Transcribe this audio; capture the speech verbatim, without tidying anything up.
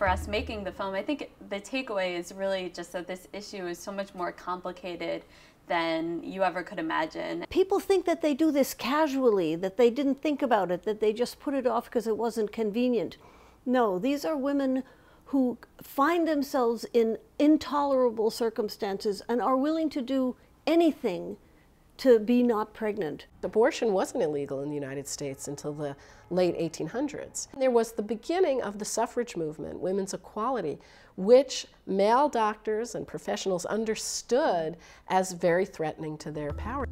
for us making the film, I think the takeaway is really just that this issue is so much more complicated than you ever could imagine. People think that they do this casually, that they didn't think about it, that they just put it off because it wasn't convenient. No, these are women who find themselves in intolerable circumstances and are willing to do anything to be not pregnant. Abortion wasn't illegal in the United States until the late eighteen hundreds. There was the beginning of the suffrage movement, women's equality, which male doctors and professionals understood as very threatening to their power.